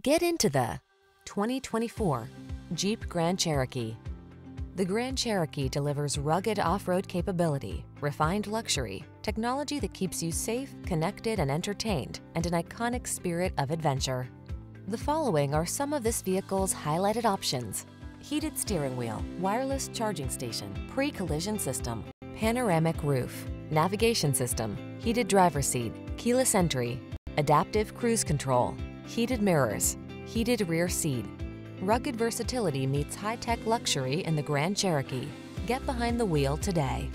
Get into the 2024 Jeep Grand Cherokee. The Grand Cherokee delivers rugged off-road capability, refined luxury, technology that keeps you safe, connected, and entertained, and an iconic spirit of adventure. The following are some of this vehicle's highlighted options: heated steering wheel, wireless charging station, pre-collision system, panoramic roof, navigation system, heated driver's seat, keyless entry, adaptive cruise control, heated mirrors, heated rear seat. Rugged versatility meets high-tech luxury in the Grand Cherokee. Get behind the wheel today.